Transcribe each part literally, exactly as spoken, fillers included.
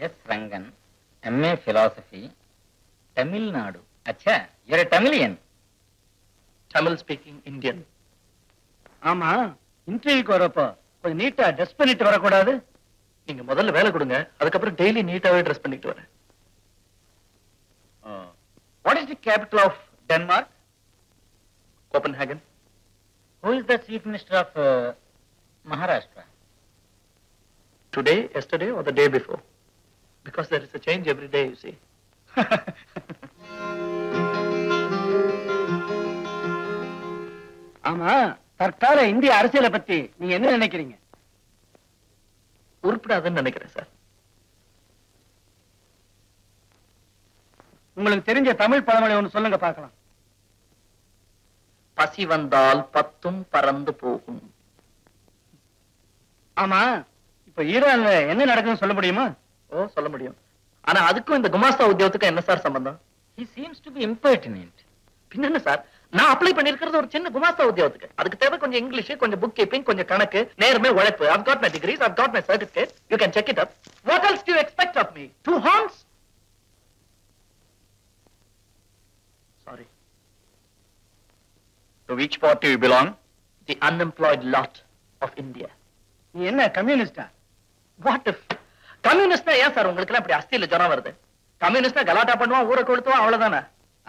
Yes, Rangan. M A Philosophy. Tamil Nadu. Acha, you're a Tamilian. Tamil-speaking Indian. Ama, interview korappa. Koi neeta dress pannittu varakoodadu. Ninga modalla vela kudunga. Adukapra daily neetave dress pannittu varu. Oh. What is the capital of Denmark? Copenhagen. Who is the chief minister of uh, Maharashtra? Today, yesterday, or the day before? Because there is a change every day, you see. Ama, Sarkara India Arasiyala patti neenga enna nenikireenga? Uruppadadhu nenikiren sir. Ungalukku therinja Tamil palamozhi onnu solunga paakalam. Pasi vandal pattum parandu pogum. Ama, ipo Iranla enna nadakkum solla mudiyuma? Oh, solla mudiyum. Ana adukku indha gumasta udyogathukku enna sir sambandham? He seems to be impertinent. Pinna sir? நான் apply பண்ணிருக்கிறது ஒரு சின்ன குமாஸ்தா உத்தியோகத்துக்கு. அதுக்கு தேவை கொஞ்சம் English, கொஞ்சம் book keeping, கொஞ்சம் கணக்கு, நேர்மை, உழைப்பு. I've got my degrees, I've got my certificate. You can check it up. What else do you expect of me? Two horns? Sorry. To which party you belong? The unemployed lot of India. நீ என்ன கம்யூனிஸ்டா? What if? கம்யூனிஸ்டா ஏன் sir உங்களுக்கு அப்படி அஸ்தியில ஜனம் வருது? கம்யூனிஸ்டா கலாட்டா பண்ணுவான், ஊரை கொளுத்துவான், அவ்வளவுதானே?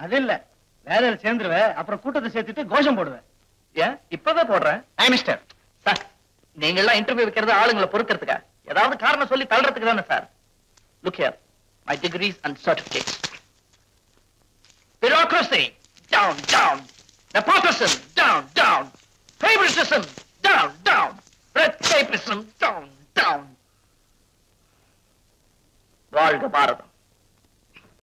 அது இல்ல. வேலையில சேர்ந்துருவேன், அப்புறம் கூட்டத்தை சேர்த்துட்டு கோஷம் போடுவேன். ஏன் இப்பதான் போடுறேன். மிஸ்டர் சார், நீங்க எல்லாம் இன்டர்வியூ வைக்கிறது ஆளுங்களை பொறுக்கிறதுக்கா? ஏதாவது காரணம் சொல்லி தள்ளுறதுக்கு தானே sir? Look here, my degrees and certificates. Bureaucracy down down, nepotism down down, favouritism down down, red tapism down down. வாழ்க பாரதம்.